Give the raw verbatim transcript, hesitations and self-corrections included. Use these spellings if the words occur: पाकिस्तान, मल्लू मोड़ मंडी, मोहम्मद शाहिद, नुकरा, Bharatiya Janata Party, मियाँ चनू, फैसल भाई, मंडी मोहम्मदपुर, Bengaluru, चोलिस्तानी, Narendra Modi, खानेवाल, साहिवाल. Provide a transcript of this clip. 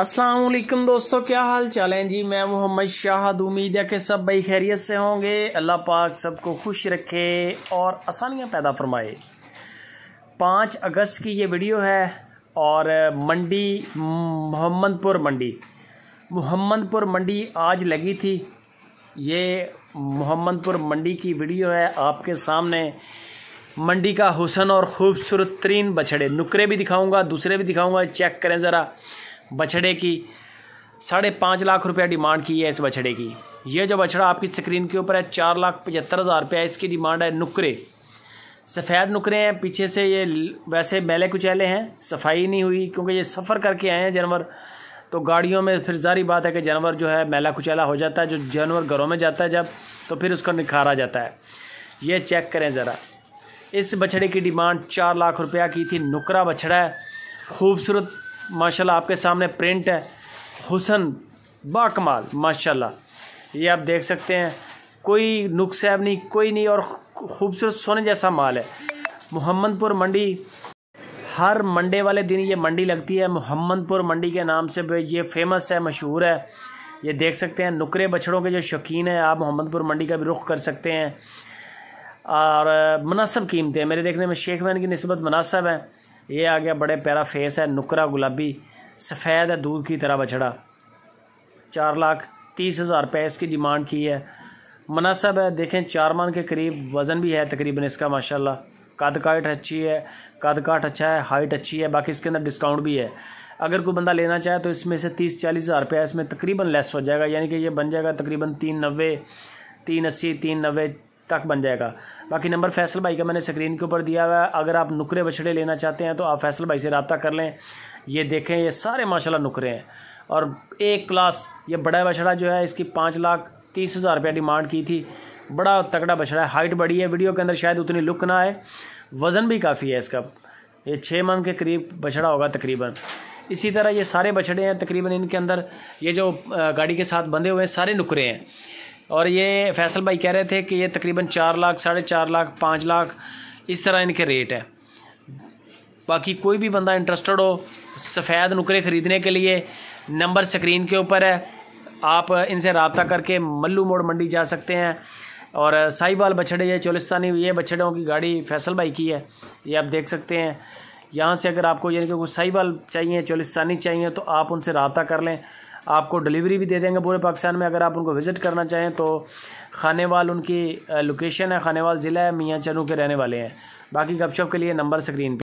अस्सलाम वालेकुम दोस्तों, क्या हाल चाल है जी। मैं मोहम्मद शाहिद, उम्मीद है कि सब भाई खैरियत से होंगे। अल्लाह पाक सबको खुश रखे और आसानियाँ पैदा फरमाए। पाँच अगस्त की ये वीडियो है और मंडी मोहम्मदपुर मंडी मोहम्मदपुर मंडी आज लगी थी। ये मोहम्मदपुर मंडी की वीडियो है आपके सामने। मंडी का हुस्न और ख़ूबसूरत तरीन बछड़े, नुकरे भी दिखाऊंगा, दूसरे भी दिखाऊंगा। चेक करें ज़रा बछड़े की। साढ़े पाँच लाख रुपया डिमांड की है इस बछड़े की। ये जो बछड़ा आपकी स्क्रीन के ऊपर है, चार लाख पचहत्तर हज़ार रुपया इसकी डिमांड है। नुकरे, सफ़ेद नुकरे हैं, पीछे से ये वैसे मैले कुचैले हैं, सफाई नहीं हुई क्योंकि ये सफ़र करके आए हैं जानवर। तो गाड़ियों में फिर जारी बात है कि जानवर जो है मैला कुचैला हो जाता है। जो जानवर घरों में जाता है जब, तो फिर उसको निखारा जाता है। ये चेक करें ज़रा, इस बछड़े की डिमांड चार लाख रुपया की थी। नुकरा बछड़ा है, खूबसूरत माशाल्लाह, आपके सामने प्रिंट है, हुसन बाकमाल माशाल्लाह। ये आप देख सकते हैं, कोई नुक्स है नहीं, कोई नहीं, और खूबसूरत सोने जैसा माल है। मोहम्मदपुर मंडी, हर मंडे वाले दिन ये मंडी लगती है। मोहम्मदपुर मंडी के नाम से ये फेमस है, मशहूर है। ये देख सकते हैं, नुकरे बछड़ों के जो शौकीन हैं आप मोहम्मदपुर मंडी का भी रुख कर सकते हैं। और मुनासब कीमतें, मेरे देखने में शेखमैन की निस्बत मुनासब है। ये आ गया, बड़े प्यारा फेस है, नुकरा गुलाबी सफ़ेद है, दूध की तरह बछड़ा। चार लाख तीस हज़ार रुपये इसकी डिमांड की है, मुनासब है। देखें, चार मान के करीब वज़न भी है तकरीबन इसका माशाल्लाह। कद काट अच्छी है, कद काट अच्छा है, हाइट अच्छी है। बाकी इसके अंदर डिस्काउंट भी है, अगर कोई बंदा लेना चाहे तो इसमें से तीस चालीस हज़ार रुपया इसमें तकरीबन लेस हो जाएगा। यानी कि ये बन जाएगा तकरीबन तीन नब्बे तीन अस्सी तीन नब्बे तक बन जाएगा। बाकी नंबर फैसल भाई का मैंने स्क्रीन के ऊपर दिया हुआ है। अगर आप नुकरे बछड़े लेना चाहते हैं तो आप फैसल भाई से रब्ता कर लें। ये देखें, ये सारे माशाल्लाह नुकरे हैं और एक क्लास। ये बड़ा बछड़ा जो है, इसकी पाँच लाख तीस हज़ार रुपया डिमांड की थी। बड़ा तगड़ा बछड़ा है, हाइट बड़ी है। वीडियो के अंदर शायद उतनी लुक ना आए, वज़न भी काफ़ी है इसका। ये छः मन के करीब बछड़ा होगा तकरीबन। इसी तरह ये सारे बछड़े हैं तकरीबन, इनके अंदर ये जो गाड़ी के साथ बंधे हुए हैं सारे नुकरे हैं। और ये फैसल भाई कह रहे थे कि ये तकरीबन चार लाख साढ़े चार लाख पाँच लाख इस तरह इनके रेट है। बाकी कोई भी बंदा इंटरेस्टेड हो सफ़ेद नुकरे ख़रीदने के लिए, नंबर स्क्रीन के ऊपर है, आप इनसे रब्ता करके मल्लू मोड़ मंडी जा सकते हैं। और साहिवाल बछड़े, ये चोलिस्तानी, ये बछड़ों की गाड़ी फैसल भाई की है। ये आप देख सकते हैं, यहाँ से अगर आपको यानी कि कुछ साहिवाल चाहिए, चोलिस्तानी चाहिए, तो आप उनसे रब्ता कर लें। आपको डिलीवरी भी दे देंगे पूरे पाकिस्तान में। अगर आप उनको विज़िट करना चाहें तो खानेवाल उनकी लोकेशन है, खानेवाल ज़िला है, मियाँ चनू के रहने वाले हैं। बाकी गपशप के लिए नंबर स्क्रीन पे।